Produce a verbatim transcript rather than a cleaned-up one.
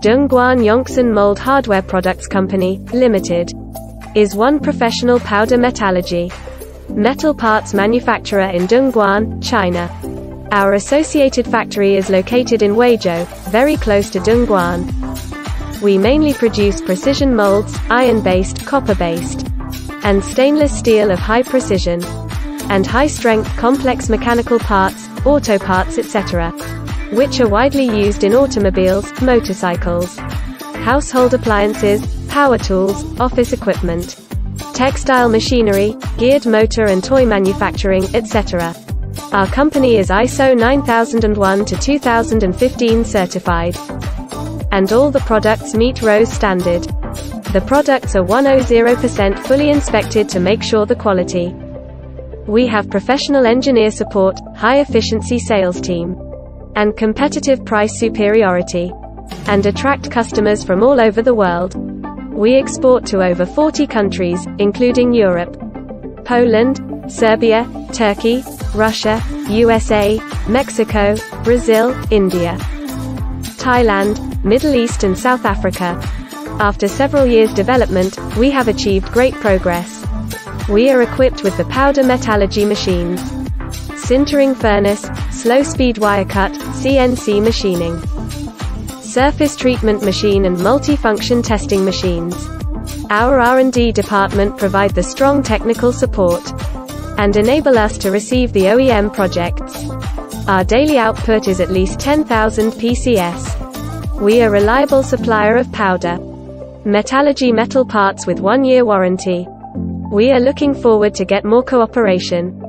Dongguan Yongxin Mold Hardware Products Company, Limited is one professional powder metallurgy metal parts manufacturer in Dongguan, China. Our associated factory is located in Weizhou, very close to Dongguan. We mainly produce precision molds, iron-based, copper-based, and stainless steel of high precision and high-strength complex mechanical parts, auto parts et cetera, which are widely used in automobiles, motorcycles, household appliances, power tools, office equipment, textile machinery, geared motor and toy manufacturing, et cetera. Our company is I S O nine thousand one to two thousand fifteen certified, and all the products meet R O H S standard. The products are one hundred percent fully inspected to make sure the quality. We have professional engineer support, high-efficiency sales team, and competitive price superiority, and attract customers from all over the world. We export to over forty countries, including Europe, Poland, Serbia, Turkey, Russia, U S A, Mexico, Brazil, India, Thailand, Middle East and South Africa. After several years' development, we have achieved great progress. We are equipped with the powder metallurgy machines, sintering furnace, slow-speed wire cut, C N C machining, surface treatment machine and multi-function testing machines. Our R and D department provide the strong technical support and enable us to receive the O E M projects. Our daily output is at least ten thousand P C S. We are a reliable supplier of powder metallurgy metal parts with one year warranty. We are looking forward to get more cooperation